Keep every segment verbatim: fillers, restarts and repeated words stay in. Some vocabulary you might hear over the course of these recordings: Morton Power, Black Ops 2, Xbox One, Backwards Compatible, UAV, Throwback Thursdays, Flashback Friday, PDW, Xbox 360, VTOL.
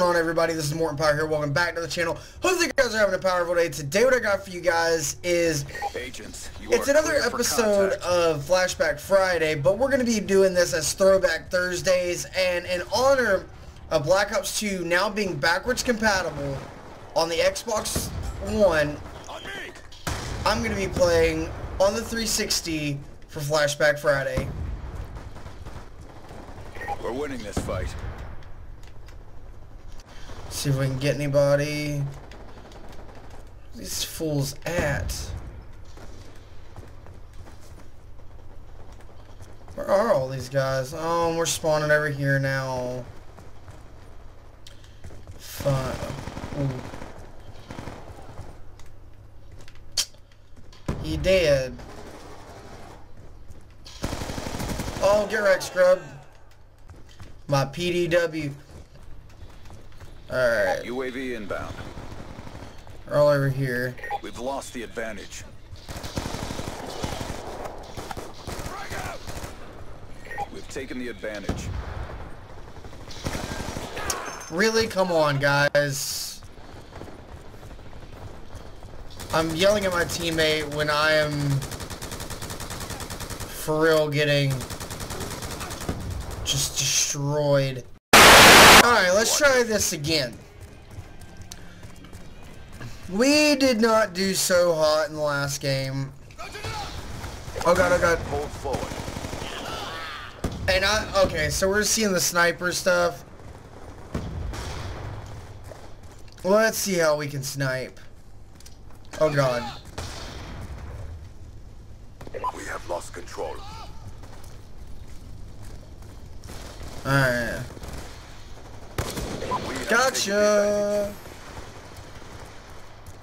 On everybody, this is Morton Power here. Welcome back to the channel. Hope you guys are having a powerful day. Today what I got for you guys is Agents, you it's another episode of Flashback Friday, but we're going to be doing this as Throwback Thursdays, and in honor of Black Ops two now being backwards compatible on the Xbox One, I'm going to be playing on the three sixty for Flashback Friday. We're winning this fight. See if we can get anybody. Where are these fools at? Where are all these guys? Oh, we're spawning over here now. Fun. Ooh. He dead. Oh, get wrecked, scrub. My P D W. Alright. U A V inbound. We're all over here. We've lost the advantage. We've taken the advantage. Really? Come on, guys. I'm yelling at my teammate when I am for real getting just destroyed. Alright, let's try this again. We did not do so hot in the last game. Oh god, oh god. Hold forward. And I, okay, so we're seeing the sniper stuff. Let's see how we can snipe. Oh god. We have lost control. Alright. Gotcha!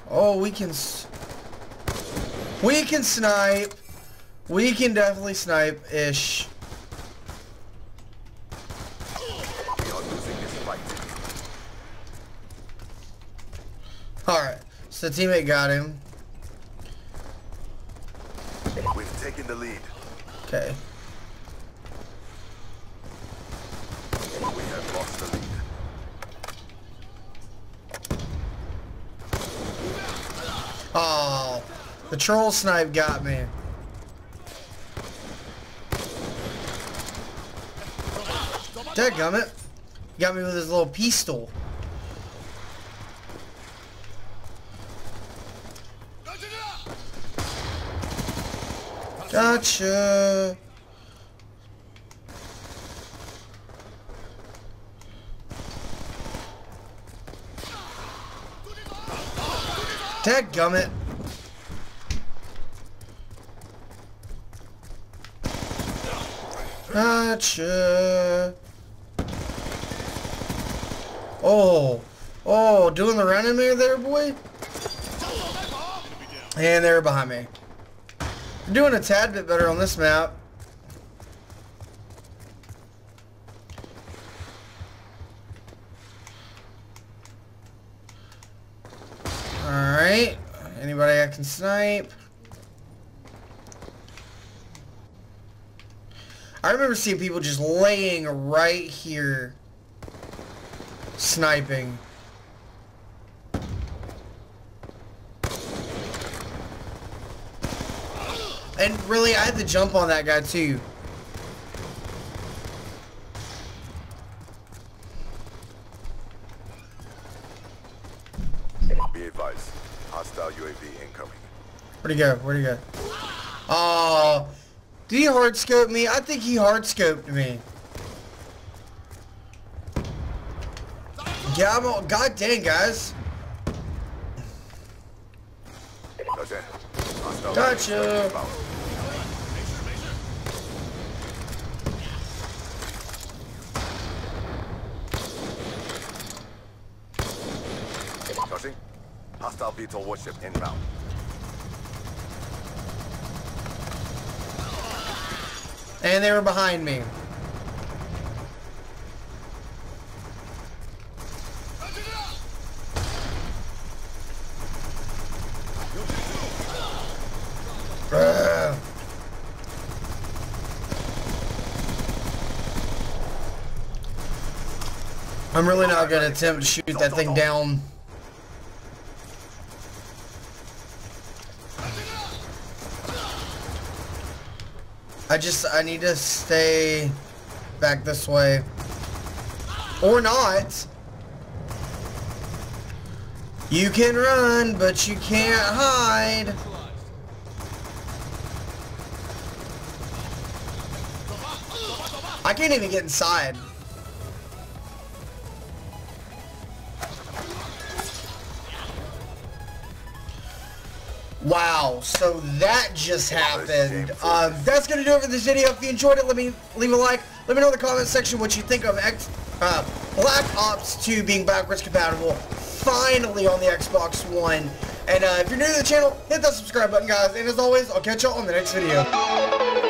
Oh, we can... We can snipe! We can definitely snipe-ish. Alright, so the teammate got him. We've taken the lead. Okay. We have lost the lead. Oh, the troll snipe got me. Dadgummit. Got me with his little pistol. Gotcha. Dadgummit. Gotcha. Oh. Oh, doing the running there, there, boy. And they're behind me. I'm doing a tad bit better on this map. Alright, anybody I can snipe. I remember seeing people just laying right here, sniping. And really, I had to jump on that guy too. Hostile U A V incoming. Where'd he go? Where'd he go? Oh, did he hard scope me? I think he hard scoped me. Yeah, I'm all, god dang, guys. Gotcha. Hostile V TOL warship inbound. And they were behind me. I'm really not gonna attempt to shoot that thing down. I just, I need to stay back this way. Or not. You can run, but you can't hide. I can't even get inside. Wow, so that just happened. Uh, that's going to do it for this video. If you enjoyed it, let me leave a like. Let me know in the comment section what you think of X, uh, Black Ops two being backwards compatible, finally on the Xbox One. And uh, if you're new to the channel, hit that subscribe button, guys. And as always, I'll catch y'all on the next video.